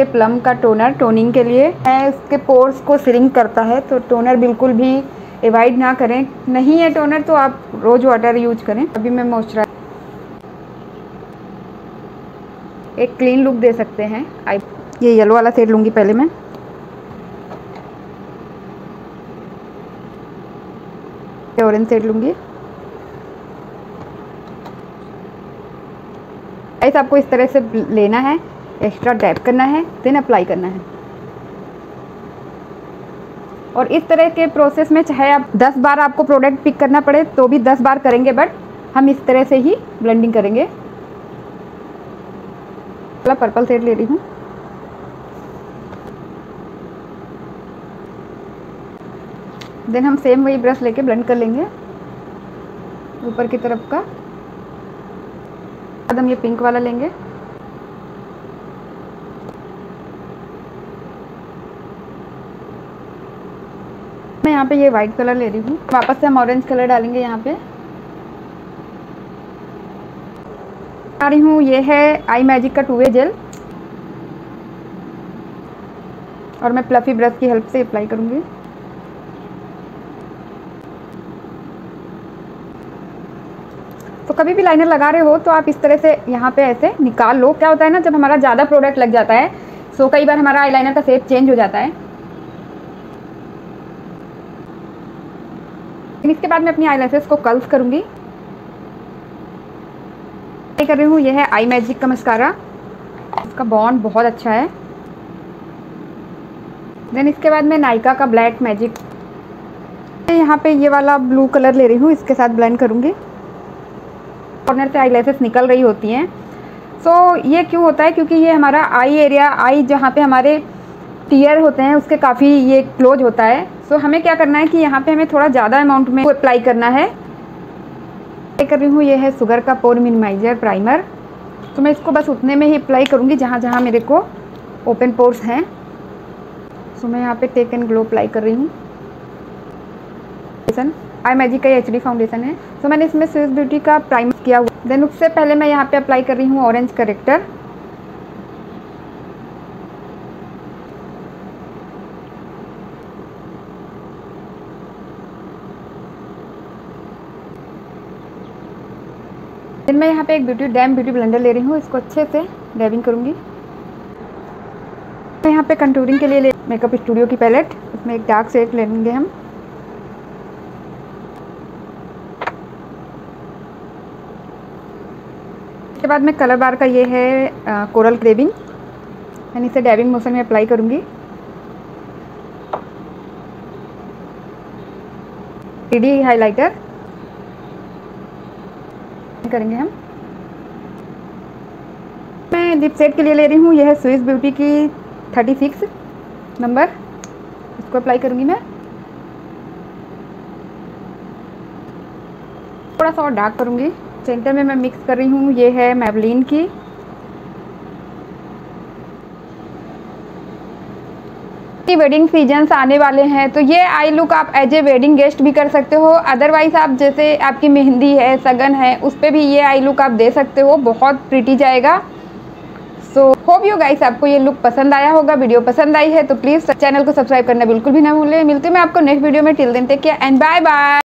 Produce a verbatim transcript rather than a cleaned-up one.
ये प्लम का toner toning के लिए है, इसके पोर्स को श्रिंक करता है, तो टोनर बिल्कुल भी एवॉइड ना करें। नहीं है टोनर तो आप रोज वाटर यूज करें। अभी मैं मॉइस्चराइजर एक क्लीन लुक दे सकते हैं। आई ये येलो वाला शेड लूँगी पहले मैं। ऑरेंज शेड लूँगी। ऐसा आपको इस तरह से लेना है, एक्स्ट्रा डैप करना है, देन अप्लाई करना है। और इस तरह के प्रोसेस में चाहे आप दस बार आपको प्रोडक्ट पिक करना पड़े तो भी दस बार करेंगे, बट हम इस तरह से ही ब्लेंडिंग करेंगे। थोड़ा पर्पल शेड ले रही हूँ। देन हम सेम वही ब्रश लेके ब्लेंड कर लेंगे ऊपर की तरफ का। बाद हम ये पिंक वाला लेंगे। मैं यहाँ पे ये वाइट कलर ले रही हूँ। वापस से हम ऑरेंज कलर डालेंगे यहाँ पे। आ रही हूँ, ये है आई मैजिक का टू वे जेल और मैं प्लफी ब्रश की हेल्प से अप्लाई करूँगी। तो कभी भी लाइनर लगा रहे हो तो आप इस तरह से यहाँ पे ऐसे निकाल लो। क्या होता है ना, जब हमारा ज़्यादा प्रोडक्ट लग जाता है सो कई बार हमारा आईलाइनर का शेप चेंज हो जाता है। इसके बाद मैं अपनी आईलैशेस को कर्ल्स करूँगी। ये कर रही हूँ, यह है आई मैजिक का मस्कारा, इसका बॉन्ड बहुत अच्छा है। देन इसके बाद मैं नायका का ब्लैक मैजिक, यहाँ पे ये वाला ब्लू कलर ले रही हूँ, इसके साथ ब्लेंड करूँगी। कॉर्नर से आईलैशेस निकल रही होती हैं। सो so, ये क्यों होता है, क्योंकि ये हमारा आई एरिया, आई जहाँ पे हमारे टीयर होते हैं उसके काफ़ी ये क्लोज होता है। सो so, हमें क्या करना है कि यहाँ पे हमें थोड़ा ज़्यादा अमाउंट में अप्लाई करना है। मैं कर रही हूँ, ये है सुगर का पोर मिनिमाइजर प्राइमर। तो मैं इसको बस उतने में ही अप्लाई करूँगी जहाँ जहाँ मेरे को ओपन पोर्स हैं। सो so, मैं यहाँ पे टेक एंड ग्लो अप्लाई कर रही हूँ। आई मैजिक का एच डी फाउंडेशन है। सो so, मैंने इसमें स्विस ब्यूटी का प्राइमर किया हुआ। देन उससे पहले मैं यहाँ पे अप्लाई कर रही हूँ ऑरेंज करेक्टर। देन मैं यहाँ पे एक ब्यूटी डैम ब्यूटी ब्लेंडर ले रही हूँ, इसको अच्छे से डैबिंग करूँगी। मैं यहाँ पे कंटूरिंग के लिए ले मेकअप स्टूडियो की पैलेट, उसमें एक डार्क शेड लेंगे हम। इसके बाद में कलर बार का ये है आ, कोरल क्रेविंग, मैंने इसे डैबिंग मोशन में अप्लाई करूँगी। थ्री डी हाइलाइटर करेंगे हम। मैं लिप सेट के लिए ले रही हूँ, यह है स्विस ब्यूटी की थर्टी सिक्स नंबर, इसको अप्लाई करूँगी मैं। थोड़ा सा और डार्क करूँगी। सेंटर में मैं मिक्स कर रही हूँ, ये है मैबलिन की। वेडिंग सीजन्स आने वाले हैं तो ये आई लुक आप एज ए वेडिंग गेस्ट भी कर सकते हो। अदरवाइज आप जैसे आपकी मेहंदी है, सगन है, उस पर भी ये आई लुक आप दे सकते हो, बहुत प्रिटी जाएगा। सो होप यू गाइस आपको ये लुक पसंद आया होगा। वीडियो पसंद आई है तो प्लीज़ चैनल को सब्सक्राइब करना बिल्कुल भी ना भूलें। मिलते हैं मैं आपको नेक्स्ट वीडियो में। Till then take care and bye bye.